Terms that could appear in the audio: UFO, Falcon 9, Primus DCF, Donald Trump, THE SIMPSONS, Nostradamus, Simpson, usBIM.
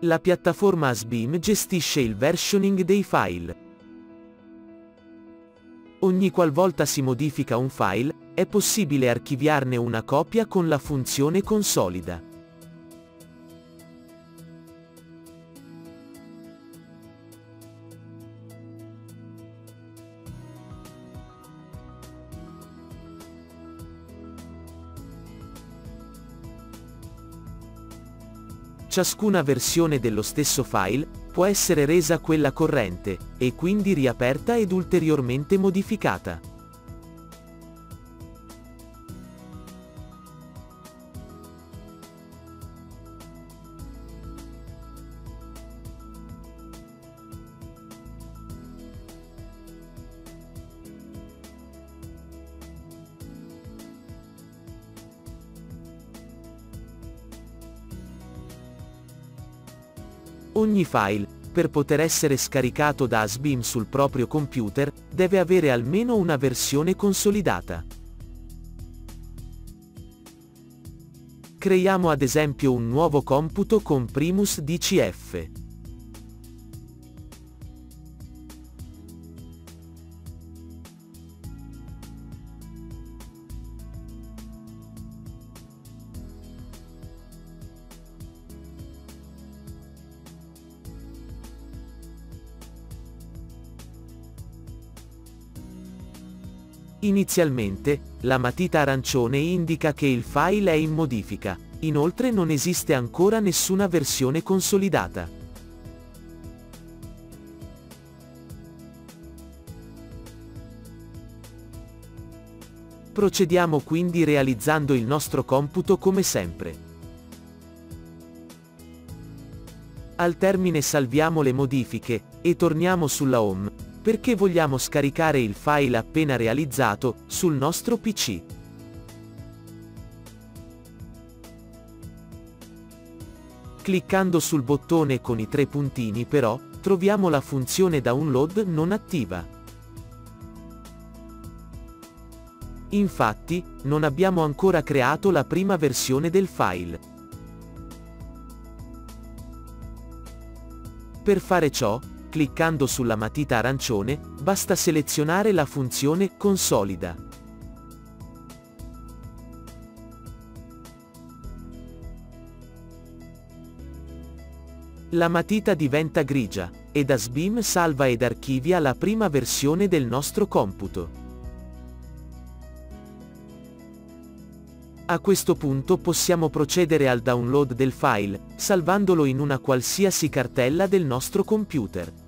La piattaforma usBIM gestisce il versioning dei file. Ogni qualvolta si modifica un file, è possibile archiviarne una copia con la funzione consolida. Ciascuna versione dello stesso file può essere resa quella corrente, e quindi riaperta ed ulteriormente modificata. Ogni file, per poter essere scaricato da usBIM sul proprio computer, deve avere almeno una versione consolidata. Creiamo ad esempio un nuovo computo con Primus DCF. Inizialmente, la matita arancione indica che il file è in modifica, inoltre non esiste ancora nessuna versione consolidata. Procediamo quindi realizzando il nostro computo come sempre. Al termine salviamo le modifiche, e torniamo sulla home, perché vogliamo scaricare il file appena realizzato sul nostro PC. Cliccando sul bottone con i tre puntini però, troviamo la funzione download non attiva. Infatti, non abbiamo ancora creato la prima versione del file. Per fare ciò, cliccando sulla matita arancione, basta selezionare la funzione Consolida. La matita diventa grigia, ed usBIM salva ed archivia la prima versione del nostro computo. A questo punto possiamo procedere al download del file, salvandolo in una qualsiasi cartella del nostro computer.